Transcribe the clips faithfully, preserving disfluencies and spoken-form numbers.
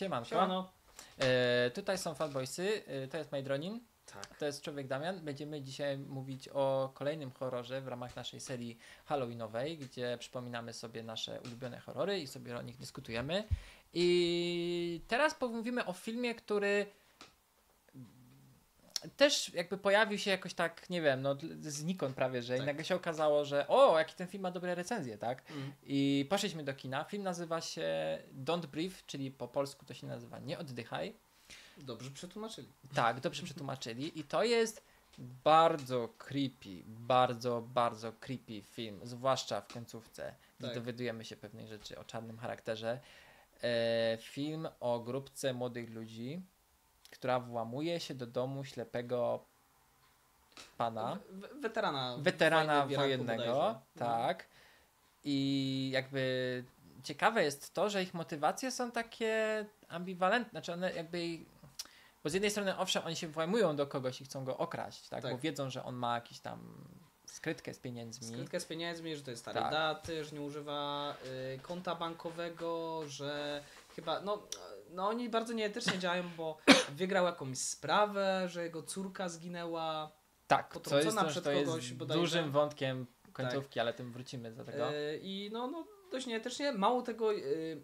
Siemam, siemano. E, tutaj są Fanbojsy, e, to jest Majdronin, tak. To jest Człowiek Damian. Będziemy dzisiaj mówić o kolejnym horrorze w ramach naszej serii halloweenowej, gdzie przypominamy sobie nasze ulubione horrory i sobie o nich dyskutujemy. I teraz pomówimy o filmie, który też jakby pojawił się jakoś tak, nie wiem, no znikąd prawie, że tak. I nagle się okazało, że o, jaki ten film ma dobre recenzje, tak? Mm. I poszliśmy do kina. Film nazywa się Don't Breathe, czyli po polsku to się nazywa Nie oddychaj. Dobrze przetłumaczyli. Tak, dobrze przetłumaczyli. I to jest bardzo creepy, bardzo, bardzo creepy film, zwłaszcza w końcówce, gdzie tak. dowiadujemy się pewnych rzeczy o czarnym charakterze. E, film o grupce młodych ludzi, która włamuje się do domu ślepego pana. W weterana. Weterana wojennego. Tak. I jakby ciekawe jest to, że ich motywacje są takie ambiwalentne. Znaczy one jakby... Bo z jednej strony owszem, oni się włamują do kogoś i chcą go okraść, tak? tak. Bo wiedzą, że on ma jakiś tam... Skrytkę z pieniędzmi. Skrytkę z pieniędzmi, że to jest stare tak. daty, że nie używa y, konta bankowego, że chyba, no, no oni bardzo nieetycznie działają, bo wygrał jakąś sprawę, że jego córka zginęła. Tak, co jest, przed to kogoś, jest bodajże. Dużym wątkiem końcówki, tak. ale tym wrócimy do tego. Y, I no, no dość nieetycznie, mało tego... Y, y,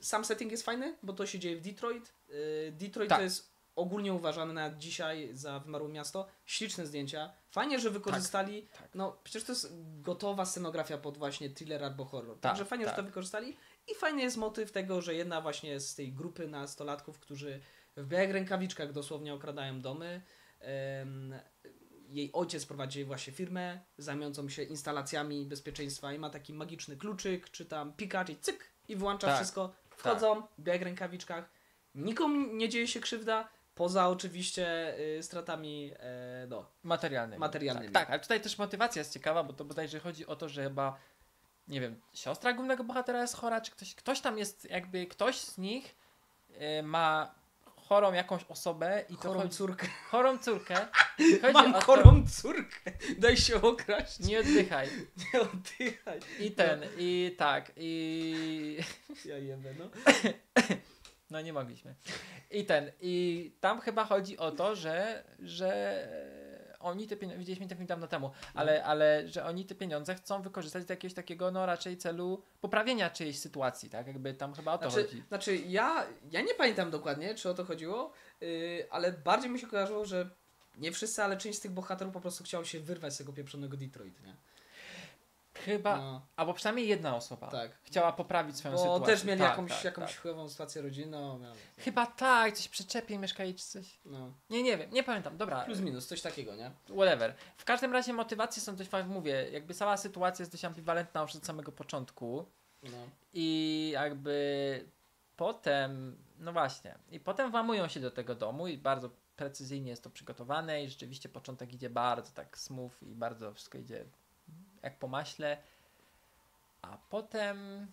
sam setting jest fajny, bo to się dzieje w Detroit. Y, Detroit tak. to jest... ogólnie uważamy na dzisiaj za wymarłe miasto. Śliczne zdjęcia. Fajnie, że wykorzystali. Tak, tak. No przecież to jest gotowa scenografia pod właśnie thriller albo horror. Tak, Także fajnie, tak. że to wykorzystali. I fajny jest motyw tego, że jedna właśnie z tej grupy nastolatków, którzy w białych rękawiczkach dosłownie okradają domy. Um, jej ojciec prowadzi właśnie firmę zajmującą się instalacjami bezpieczeństwa i ma taki magiczny kluczyk, czy tam pikacz i cyk i wyłącza tak, wszystko. Wchodzą tak. w białych rękawiczkach. Nikomu nie dzieje się krzywda. Poza oczywiście y, stratami y, no, materialnymi. materialnymi. Tak, tak, ale tutaj też motywacja jest ciekawa, bo to bodajże chodzi o to, że chyba, nie wiem, siostra głównego bohatera jest chora, czy ktoś, ktoś tam jest, jakby ktoś z nich y, ma chorą jakąś osobę. I chorą to chodzi, córkę. Chorą córkę. Chodzi Mam o chorą to, córkę, daj się okraść. Nie oddychaj. Nie oddychaj. I ten, no. i tak, i... Ja jebę, no. No nie mogliśmy. I ten, i tam chyba chodzi o to, że, że oni te pieniądze, widzieliśmy tak niedawno temu, ale, ale że oni te pieniądze chcą wykorzystać do jakiegoś takiego, no raczej celu poprawienia czyjejś sytuacji, tak? Jakby tam chyba o to znaczy, chodzi. Znaczy ja, ja nie pamiętam dokładnie, czy o to chodziło, yy, ale bardziej mi się kojarzyło, że nie wszyscy, ale część z tych bohaterów po prostu chciał się wyrwać z tego pieprzonego Detroit, nie? Chyba, no. albo przynajmniej jedna osoba tak. chciała poprawić swoją Bo sytuację. Bo też mieli tak, jakąś, tak, jakąś tak. chłową sytuację rodzinną. Miałem... Chyba tak, coś przyczepie mieszkali czy coś. No. Nie, nie wiem, nie pamiętam, dobra. Plus minus, coś takiego, nie? Whatever. W każdym razie motywacje są dość, mówię, jakby cała sytuacja jest dość ambiwalentna już od samego początku. No. I jakby potem, no właśnie, i potem włamują się do tego domu i bardzo precyzyjnie jest to przygotowane i rzeczywiście początek idzie bardzo tak smooth i bardzo wszystko idzie... jak po maśle, a potem,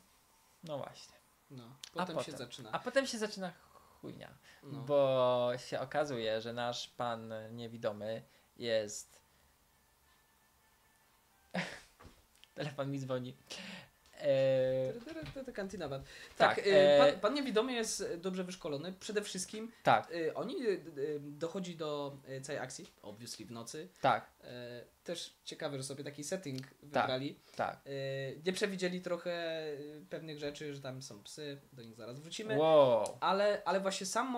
no właśnie. No, potem, a potem się zaczyna. A potem się zaczyna chujnia, no. bo się okazuje, że nasz pan niewidomy jest... Telefon mi dzwoni. To kantyna pan. Tak, pan niewidomy jest dobrze wyszkolony. Przede wszystkim tak. oni dochodzi do całej akcji, obviously w nocy. Tak. Też ciekawe, że sobie taki setting wybrali. Tak. Nie przewidzieli trochę pewnych rzeczy, że tam są psy, do nich zaraz wrócimy. Wow. Ale, ale właśnie sam,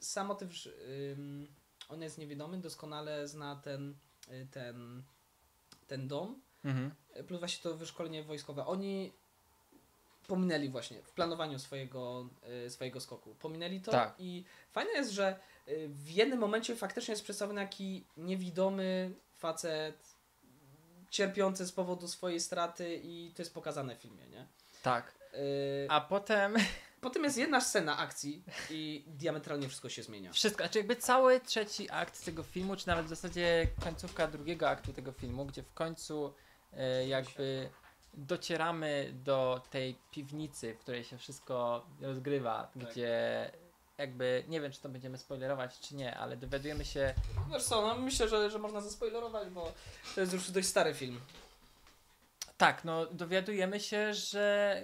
sam motyw, on jest niewidomy, doskonale zna ten, ten, ten dom. Mhm. Plus właśnie to wyszkolenie wojskowe. Oni pominęli właśnie w planowaniu swojego, y, swojego skoku. Pominęli to tak. i fajne jest, że y, w jednym momencie faktycznie jest przedstawiony taki niewidomy facet cierpiący z powodu swojej straty i to jest pokazane w filmie, nie? Tak. Y, A potem... Potem jest jedna scena akcji i diametralnie wszystko się zmienia. Wszystko, znaczy jakby cały trzeci akt tego filmu, czy nawet w zasadzie końcówka drugiego aktu tego filmu, gdzie w końcu jakby docieramy do tej piwnicy, w której się wszystko rozgrywa, tak. gdzie jakby, nie wiem czy to będziemy spoilerować czy nie, ale dowiadujemy się... Wiesz co, no myślę, że, że można zaspoilerować, bo to jest już dość stary film. Tak, no dowiadujemy się, że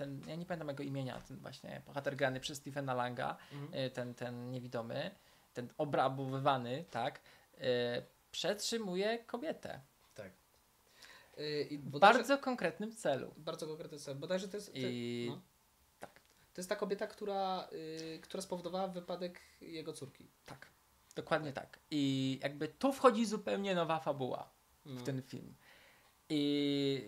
ten, ja nie pamiętam jego imienia, ten właśnie bohater grany przez Stephena Langa, mhm. ten, ten niewidomy, ten obrabowywany, tak, yy, przetrzymuje kobietę. Tak. Yy, i bodajże, bardzo konkretnym celu. Bardzo konkretny cel. Bodajże to jest... I... No. Tak. To jest ta kobieta, która, yy, która spowodowała wypadek jego córki. Tak. Dokładnie tak. I jakby tu wchodzi zupełnie nowa fabuła w no. ten film. I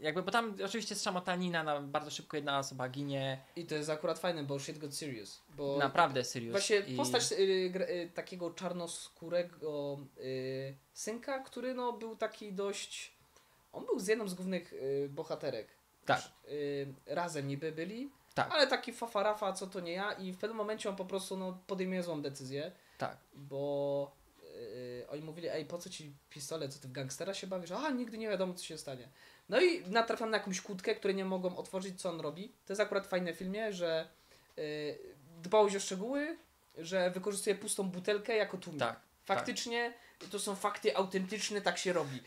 jakby, bo tam oczywiście jest szamotanina, na bardzo szybko jedna osoba ginie. I to jest akurat fajne, bo shit got serious. Bo naprawdę serious. Właśnie I... postać y, y, takiego czarnoskórego y, synka, który no był taki dość... On był z jedną z głównych y, bohaterek. Tak. Y, razem niby byli, tak. ale taki fafarafa, co to nie ja. I w pewnym momencie on po prostu no, podejmuje złą decyzję. Tak. Bo... Oni mówili, ej, po co ci pistolet, co ty w gangstera się bawisz? A, nigdy nie wiadomo, co się stanie. No i natrafiam na jakąś kłódkę, której nie mogą otworzyć, co on robi. To jest akurat fajne w filmie, że y, dbałość o szczegóły, że wykorzystuje pustą butelkę jako tłumik. Tak, Faktycznie tak. to są fakty autentyczne, tak się robi.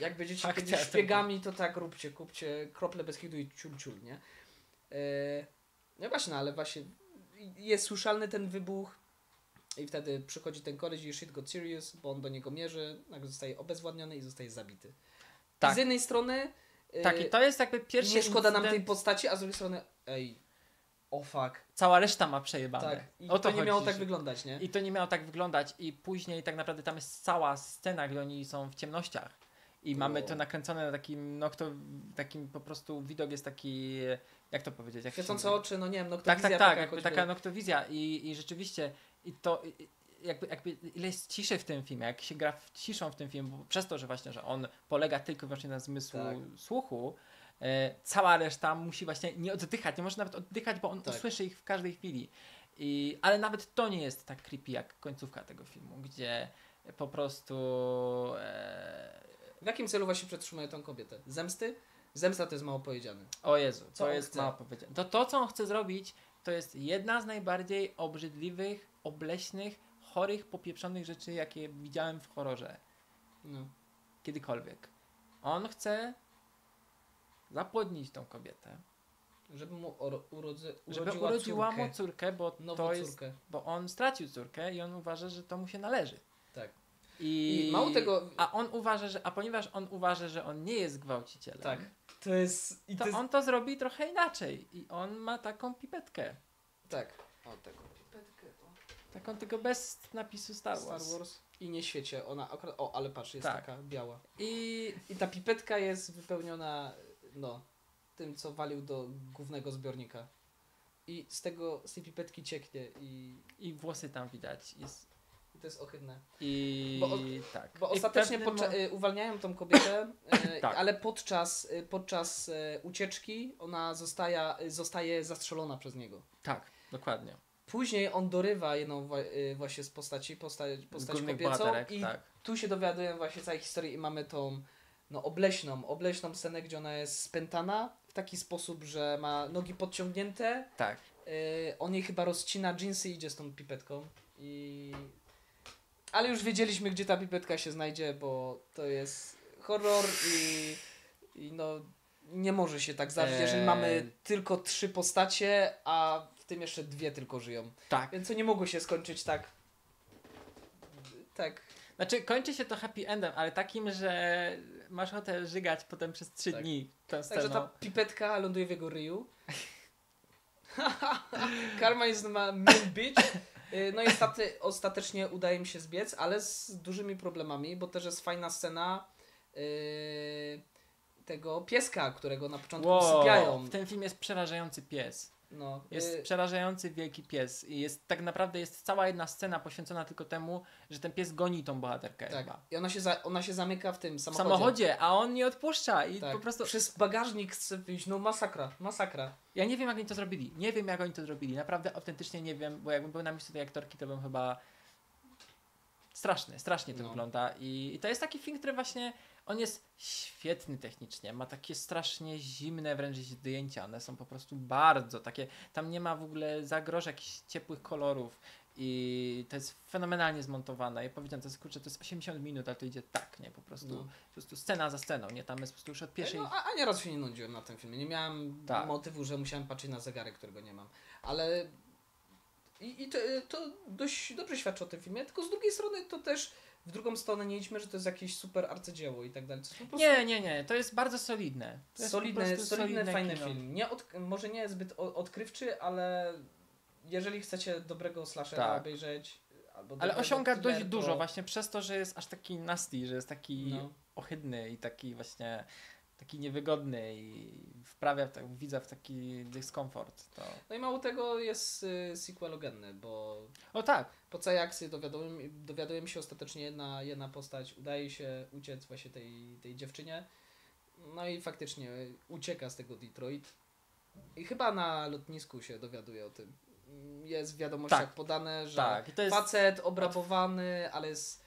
Jak będziecie fakty kiedyś szpiegami, to tak róbcie, kupcie krople bez hidu i ciul, ciul, nie? Y, no właśnie, ale właśnie jest słyszalny ten wybuch. I wtedy przychodzi ten koleś i shit got serious, bo on do niego mierzy, nagle zostaje obezwładniony i zostaje zabity. Tak. I z jednej strony tak, yy, i to jest jakby pierwszy nie szkoda incydent... nam tej postaci, a z drugiej strony ej, o oh fuck. Cała reszta ma przejebane. Tak. I o to, to nie miało tak wyglądać, nie? I to nie miało tak wyglądać i później tak naprawdę tam jest cała scena, gdzie oni są w ciemnościach i o. mamy to nakręcone na takim, no kto, takim po prostu widok jest taki, jak to powiedzieć? Jak świecące oczy, no nie wiem, noktowizja. Tak, tak, tak, taka, taka noktowizja i, i rzeczywiście I to jakby, jakby ile jest ciszy w tym filmie, jak się gra w ciszą w tym filmie, bo przez to, że właśnie, że on polega tylko właśnie na zmysłu tak. słuchu, e, cała reszta musi właśnie nie oddychać, nie może nawet oddychać, bo on tak. usłyszy ich w każdej chwili. I, ale nawet to nie jest tak creepy jak końcówka tego filmu, gdzie po prostu... E... W jakim celu właśnie przetrzymuje tą kobietę? Zemsty? Zemsta to jest mało powiedziane. O Jezu, co to jest chce? mało powiedziane. To to, co on chce zrobić, to jest jedna z najbardziej obrzydliwych, obleśnych, chorych, popieprzonych rzeczy, jakie widziałem w horrorze. No. Kiedykolwiek. On chce zapłodnić tą kobietę. Żeby mu uro- urodzi- urodziła, żeby urodziła córkę. mu córkę, bo Nową to jest, córkę. Bo on stracił córkę i on uważa, że to mu się należy. Tak. I, I mało tego... A on uważa, że... A ponieważ on uważa, że on nie jest gwałcicielem, tak. to jest... I to, to jest... on to zrobi trochę inaczej. I on ma taką pipetkę. Tak. O, taką pipetkę. Taką tylko bez napisu Star Wars. Star Wars. I nie świecie. Ona akurat... O, ale patrz, jest tak. taka biała. I... I ta pipetka jest wypełniona no, tym, co walił do głównego zbiornika. I z tego, z tej pipetki cieknie i... I włosy tam widać. Jest... To jest ohydne. I bo, o, tak. bo ostatecznie I podcza- uwalniają tą kobietę, tak. ale podczas, podczas ucieczki ona zostaje, zostaje zastrzelona przez niego. Tak, dokładnie. Później on dorywa jedną właśnie z postaci, postać, postać kobiecą i tak. tu się dowiadujemy właśnie całej historii i mamy tą no, obleśną, obleśną scenę, gdzie ona jest spętana w taki sposób, że ma nogi podciągnięte. Tak. On jej chyba rozcina dżinsy i idzie z tą pipetką i... Ale już wiedzieliśmy, gdzie ta pipetka się znajdzie, bo to jest horror i, i no nie może się tak zawrzeć, eee. jeżeli mamy tylko trzy postacie, a w tym jeszcze dwie tylko żyją. Tak. Więc to nie mogło się skończyć tak. Tak. Znaczy kończy się to happy endem, ale takim, że masz ochotę żygać potem przez trzy tak. dni tą sceną. Także ta pipetka ląduje w jego ryju. Karma is my bitch. No i staty, ostatecznie udaje mi się zbiec, ale z dużymi problemami, bo też jest fajna scena yy, tego pieska, którego na początku wow, usypiają. W tym filmie jest przerażający pies. No, jest yy... przerażający wielki pies. I jest, tak naprawdę jest cała jedna scena poświęcona tylko temu, że ten pies goni tą bohaterkę. Tak. Chyba. I ona się, za, ona się zamyka w tym samochodzie. W samochodzie, a on nie odpuszcza. I tak. po prostu... Przez bagażnik chce wyjść. No masakra, masakra. Ja nie wiem, jak oni to zrobili. Nie wiem, jak oni to zrobili. Naprawdę autentycznie nie wiem, bo jakbym był na miejscu tej aktorki, to bym chyba... Straszny, strasznie to no. wygląda. I, I to jest taki film, który właśnie... On jest świetny technicznie, ma takie strasznie zimne wręcz zdjęcia, one są po prostu bardzo takie, tam nie ma w ogóle zagrożeń, jakichś ciepłych kolorów I to jest fenomenalnie zmontowane. Ja powiedziałem, to jest, kurczę, to jest osiemdziesiąt minut, ale to idzie tak, nie? Po prostu, no. po prostu scena za sceną, nie? Tam jest po prostu już od pierwszej... No, a, a nieraz się nie nudziłem na tym filmie. Nie miałem tak. motywu, że musiałem patrzeć na zegarek, którego nie mam. Ale... I, i to, to dość dobrze świadczy o tym filmie, tylko z drugiej strony to też... W drugą stronę nie idźmy, że to jest jakieś super arcydzieło i tak dalej. Nie, nie, nie. To jest bardzo solidne. To jest solidne, solidne, solidne, fajny kino. film. Nie od, może nie zbyt odkrywczy, ale jeżeli chcecie dobrego slashera tak. obejrzeć... Albo ale osiąga thriller, dość to... dużo właśnie przez to, że jest aż taki nasty, że jest taki no. ohydny i taki właśnie... taki niewygodny i wprawia tak, widza w taki dyskomfort. To... No i mało tego jest y, sequelogenny, bo o, tak. po całej akcji dowiadujemy, dowiadujemy się ostatecznie jedna, jedna postać, udaje się uciec właśnie tej, tej dziewczynie, no i faktycznie ucieka z tego Detroit i chyba na lotnisku się dowiaduje o tym. Jest w wiadomościach tak. podane, że tak. to jest... facet obrabowany, ale jest...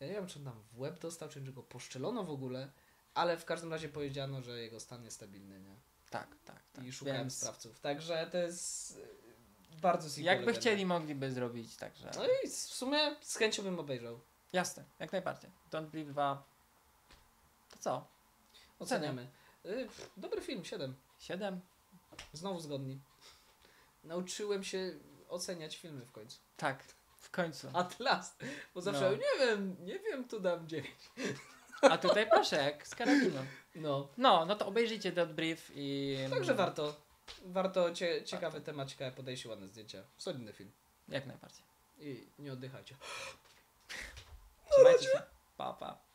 Ja nie wiem, czy on tam w łeb dostał, czy go poszczelono w ogóle. Ale w każdym razie powiedziano, że jego stan jest stabilny, nie? Tak, tak. tak. I szukałem Więc... sprawców. Także to jest bardzo sequel. Jakby chcieli, mogliby zrobić, także... No i w sumie z chęcią bym obejrzał. Jasne, jak najbardziej. Don't Breathe dwa. To co? Oceniamy. Oceniamy. Dobry film, siedem. siedem. Znowu zgodni. Nauczyłem się oceniać filmy w końcu. Tak, w końcu. At last. Bo zawsze, no. nie wiem, nie wiem, tu dam dziewięć. A tutaj proszę, jak z karabinu. No. no, no to obejrzyjcie Don't Breathe i... Także no. warto. Warto, cie, ciekawy warto. temat, ciekawe podejście, ładne zdjęcia. Solidny film. Jak najbardziej. I nie oddychajcie. Trzymajcie się. Pa, pa.